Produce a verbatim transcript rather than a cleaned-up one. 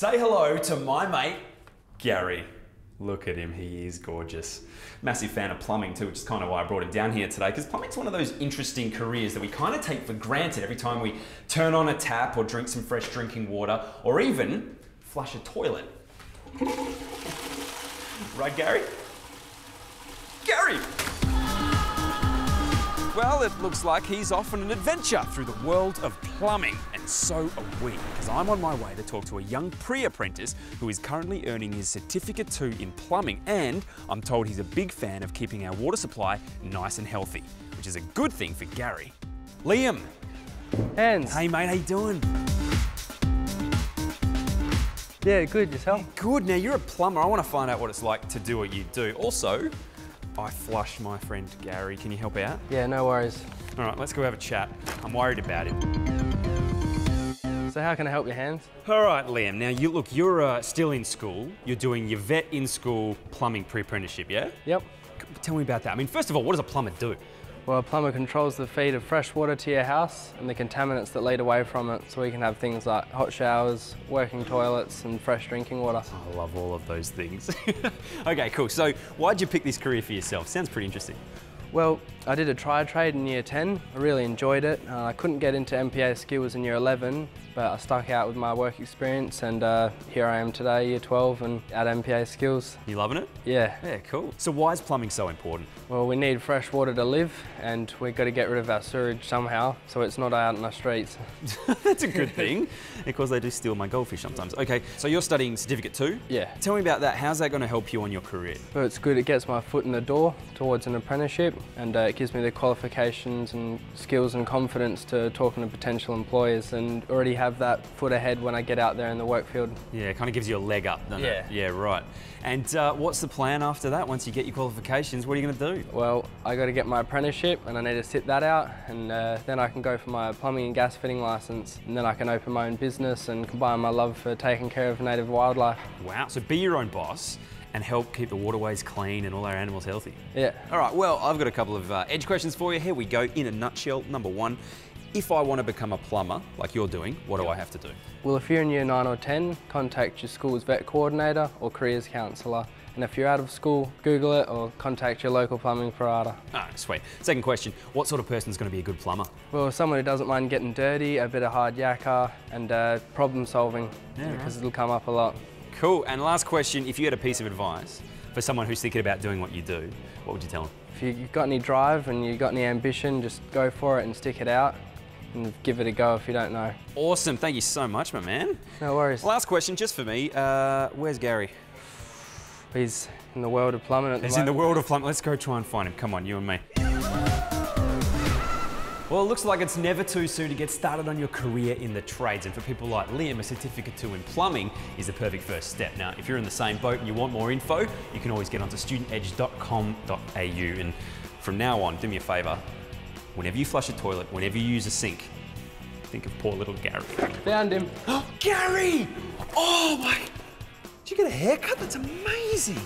Say hello to my mate, Gary. Look at him, he is gorgeous. Massive fan of plumbing too, which is kind of why I brought him down here today, because plumbing's one of those interesting careers that we kind of take for granted every time we turn on a tap or drink some fresh drinking water, or even flush a toilet. Right, Gary? Gary! Well, it looks like he's off on an adventure through the world of plumbing, and so are we, because I'm on my way to talk to a young pre-apprentice who is currently earning his Certificate Two in Plumbing, and I'm told he's a big fan of keeping our water supply nice and healthy, which is a good thing for Gary. Liam. Hans. Hey mate, how you doing? Yeah, good, yourself? Yeah, good, now you're a plumber, I want to find out what it's like to do what you do. Also, I flush my friend Gary. Can you help out? Yeah, no worries. All right, let's go have a chat. I'm worried about him. So how can I help you, Hans? All right, Liam. Now, you look, you're uh, still in school. You're doing your VET in school plumbing pre-apprenticeship, yeah? Yep. Tell me about that. I mean, first of all, what does a plumber do? Well, a plumber controls the feed of fresh water to your house and the contaminants that lead away from it, so we can have things like hot showers, working toilets and fresh drinking water. I love all of those things. Okay, cool. So why'd you pick this career for yourself? Sounds pretty interesting. Well, I did a tri-trade in year ten. I really enjoyed it. Uh, I couldn't get into M P A Skills in year eleven, but I stuck out with my work experience, and uh, here I am today, year twelve, and at M P A Skills. You loving it? Yeah. Yeah, cool. So why is plumbing so important? Well, we need fresh water to live, and we've got to get rid of our sewage somehow, so it's not out in the streets. That's a good thing, because they do steal my goldfish sometimes. Okay, so you're studying Certificate Two? Yeah. Tell me about that. How's that going to help you on your career? Well, it's good. It gets my foot in the door towards an apprenticeship, and uh, it gives me the qualifications and skills and confidence to talking to potential employers and already have that foot ahead when I get out there in the work field. Yeah, it kind of gives you a leg up, doesn't yeah. it? Yeah, right. And uh, what's the plan after that? Once you get your qualifications, what are you going to do? Well, I got to get my apprenticeship and I need to sit that out, and uh, then I can go for my plumbing and gas fitting licence, and then I can open my own business and combine my love for taking care of native wildlife. Wow, so be your own boss and help keep the waterways clean and all our animals healthy. Yeah. All right, well, I've got a couple of uh, edge questions for you. Here we go, in a nutshell. Number one, if I want to become a plumber, like you're doing, what do I have to do? Well, if you're in year nine or ten, contact your school's VET coordinator or careers counsellor. And if you're out of school, Google it or contact your local plumbing provider. Ah, sweet. Second question, what sort of person's going to be a good plumber? Well, someone who doesn't mind getting dirty, a bit of hard yakka, and uh, problem solving, yeah, because right. it'll come up a lot. Cool, and last question, if you had a piece of advice for someone who's thinking about doing what you do, what would you tell them? If you've got any drive and you've got any ambition, just go for it and stick it out and give it a go if you don't know. Awesome, thank you so much, my man. No worries. Last question, just for me, uh, where's Gary? He's in the world of plumbing at the moment. He's in the world of plumbing. Let's go try and find him. Come on, you and me. Well, it looks like it's never too soon to get started on your career in the trades, and for people like Liam, a Certificate Two in Plumbing is the perfect first step. Now, if you're in the same boat and you want more info, you can always get onto student edge dot com dot A U, and from now on, do me a favour, whenever you flush a toilet, whenever you use a sink, think of poor little Gary. Found him. Oh, Gary! Oh my, did you get a haircut? That's amazing.